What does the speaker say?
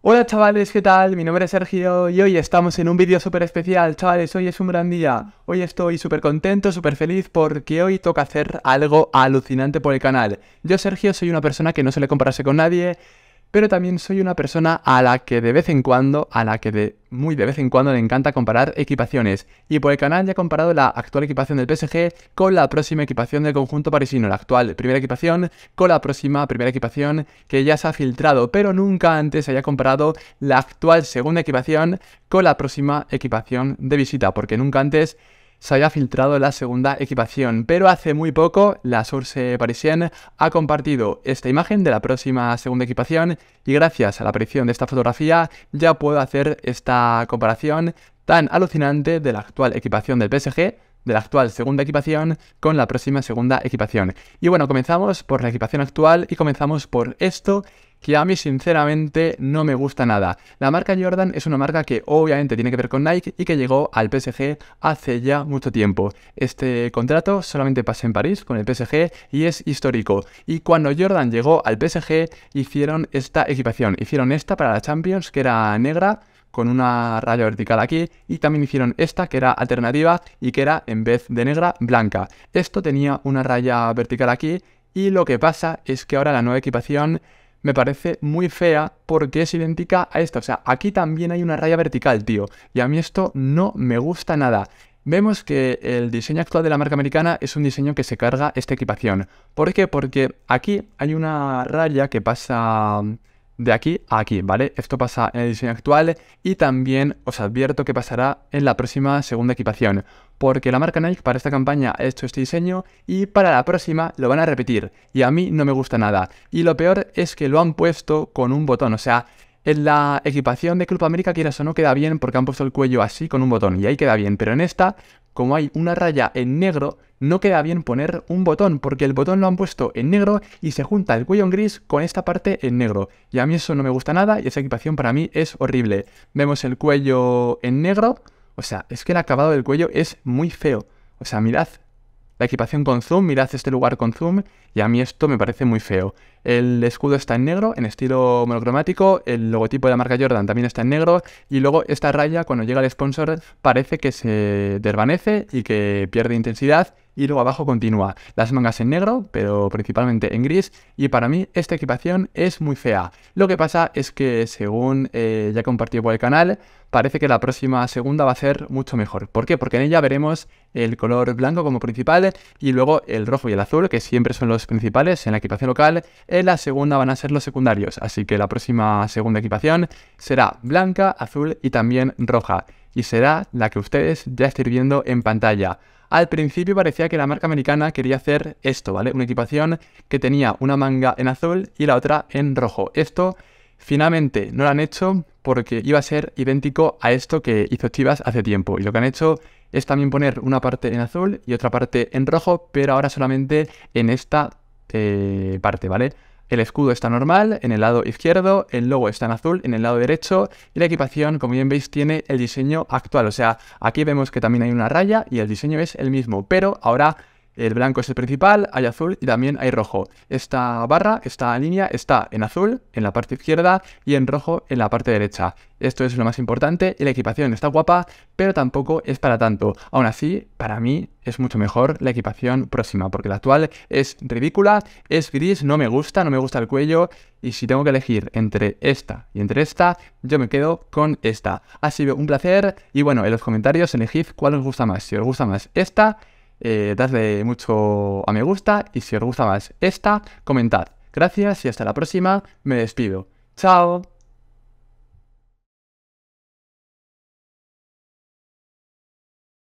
Hola chavales, ¿qué tal? Mi nombre es Sergio y hoy estamos en un vídeo súper especial, chavales, hoy es un gran día. Hoy estoy súper contento, súper feliz porque hoy toca hacer algo alucinante por el canal. Yo, Sergio, soy una persona que no suele compararse con nadie, pero también soy una persona a la que muy de vez en cuando le encanta comparar equipaciones. Y por el canal ya he comparado la actual equipación del PSG con la próxima equipación del conjunto parisino, la actual primera equipación con la próxima primera equipación que ya se ha filtrado, pero nunca antes había comparado la actual segunda equipación con la próxima equipación de visita, porque nunca antes se había filtrado la segunda equipación, pero hace muy poco la Source Parisienne ha compartido esta imagen de la próxima segunda equipación y gracias a la aparición de esta fotografía ya puedo hacer esta comparación tan alucinante de la actual equipación del PSG, de la actual segunda equipación con la próxima segunda equipación. Y bueno, comenzamos por la equipación actual y comenzamos por esto que a mí sinceramente no me gusta nada. La marca Jordan es una marca que obviamente tiene que ver con Nike y que llegó al PSG hace ya mucho tiempo. Este contrato solamente pasa en París con el PSG y es histórico. Y cuando Jordan llegó al PSG hicieron esta equipación. Hicieron esta para la Champions, que era negra, con una raya vertical aquí, y también hicieron esta que era alternativa y que era, en vez de negra, blanca. Esto tenía una raya vertical aquí y lo que pasa es que ahora la nueva equipación me parece muy fea porque es idéntica a esta. O sea, aquí también hay una raya vertical, tío, y a mí esto no me gusta nada. Vemos que el diseño actual de la marca americana es un diseño que se carga esta equipación. ¿Por qué? Porque aquí hay una raya que pasa de aquí a aquí, ¿vale? Esto pasa en el diseño actual y también os advierto que pasará en la próxima segunda equipación, porque la marca Nike para esta campaña ha hecho este diseño y para la próxima lo van a repetir y a mí no me gusta nada. Y lo peor es que lo han puesto con un botón, o sea, en la equipación de Club América, quieras o no, queda bien porque han puesto el cuello así con un botón y ahí queda bien, pero en esta, como hay una raya en negro, no queda bien poner un botón, porque el botón lo han puesto en negro y se junta el cuello en gris con esta parte en negro. Y a mí eso no me gusta nada y esa equipación para mí es horrible. Vemos el cuello en negro, o sea, es que el acabado del cuello es muy feo. O sea, mirad la equipación con zoom, mirad este lugar con zoom y a mí esto me parece muy feo. El escudo está en negro, en estilo monocromático, el logotipo de la marca Jordan también está en negro y luego esta raya cuando llega el sponsor parece que se desvanece y que pierde intensidad y luego abajo continúa. Las mangas en negro, pero principalmente en gris y para mí esta equipación es muy fea. Lo que pasa es que según ya compartido por el canal, parece que la próxima segunda va a ser mucho mejor. ¿Por qué? Porque en ella veremos el color blanco como principal y luego el rojo y el azul, que siempre son los principales en la equipación local. En la segunda van a ser los secundarios, así que la próxima segunda equipación será blanca, azul y también roja. Y será la que ustedes ya estén viendo en pantalla. Al principio parecía que la marca americana quería hacer esto, ¿vale? Una equipación que tenía una manga en azul y la otra en rojo. Esto finalmente no lo han hecho porque iba a ser idéntico a esto que hizo Chivas hace tiempo. Y lo que han hecho es también poner una parte en azul y otra parte en rojo, pero ahora solamente en esta parte, ¿vale? El escudo está normal en el lado izquierdo, el logo está en azul en el lado derecho y la equipación, como bien veis, tiene el diseño actual. O sea, aquí vemos que también hay una raya y el diseño es el mismo, pero ahora el blanco es el principal, hay azul y también hay rojo. Esta barra, esta línea, está en azul en la parte izquierda y en rojo en la parte derecha. Esto es lo más importante y la equipación está guapa, pero tampoco es para tanto. Aún así, para mí es mucho mejor la equipación próxima, porque la actual es ridícula, es gris, no me gusta el cuello y si tengo que elegir entre esta y entre esta, yo me quedo con esta. Ha sido un placer y bueno, en los comentarios elegid cuál os gusta más. Si os gusta más esta, dadle mucho a me gusta y si os gusta más esta, comentad. Gracias y hasta la próxima, me despido. ¡Chao!